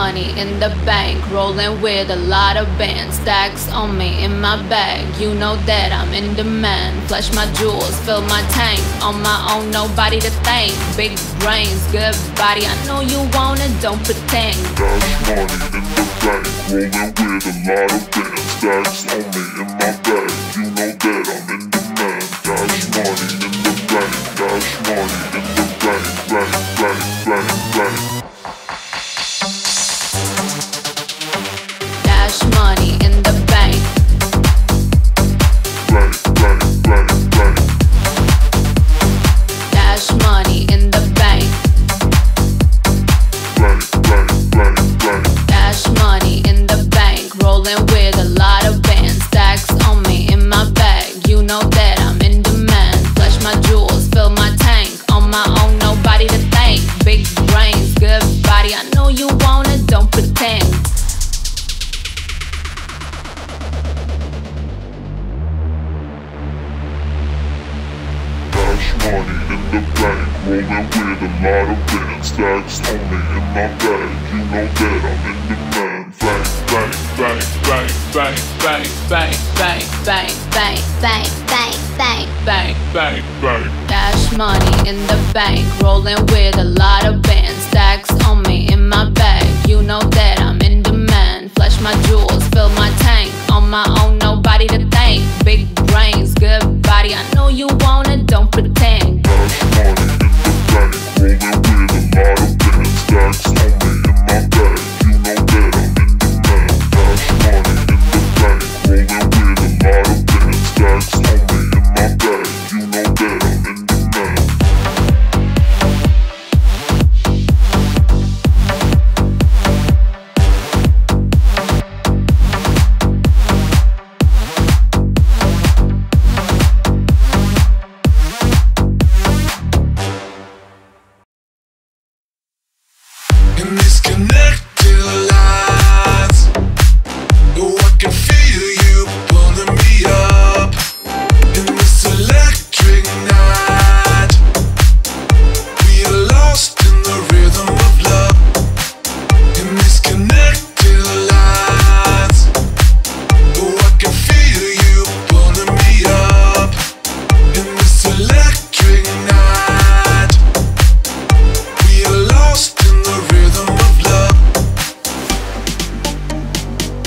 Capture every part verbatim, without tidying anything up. money in the bank, rolling with a lot of bands, stacks on me in my bag. You know that I'm in demand. Flush my jewels, fill my tank. On my own, nobody to thank. Big brains, good body. I know you want it, don't pretend. Got money in the bank, rolling with a lot of bands, stacks on me in my bag. You know that I'm in demand. Got money in the bank, got money in the bank, bank, bank, bank, bank. Money in the bank. Bank, bank, bank, bank. Dash money in the bank. Bank, bank, bank, bank. Dash money in the bank, rolling with a lot of bands, stacks on me in my bag. You know that I'm in demand. Flush my jewels, fill my tank. On my own, nobody to thank. Big brains, good body. I know you want it, don't pretend. Money in the bank, rolling with a lot of bands, stacks on me in my bag. You know that I'm in demand. Bank, bank, bank, bank, bank, bank, bank, bank, bank, bank, bank, bank, bank, bank, bank, bank. Dash money in the bank, rolling with a lot of bands, stacks on me in my bag.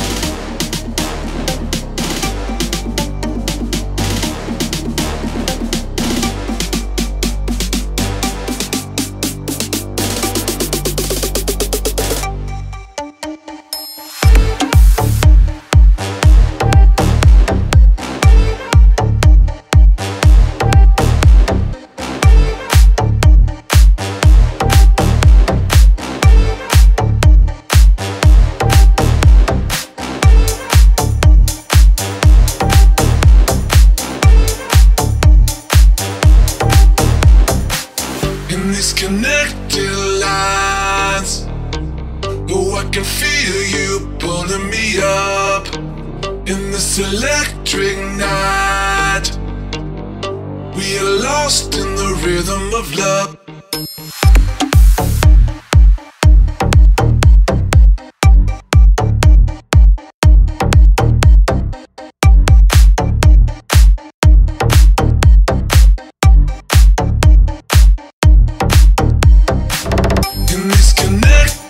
You know that I'm in demand. Flush my jewels, fill my tank. On my own, nobody to thank. Big brains, good body. I know you want it, don't pretend. Electric night, we are lost in the rhythm of love. In this connect.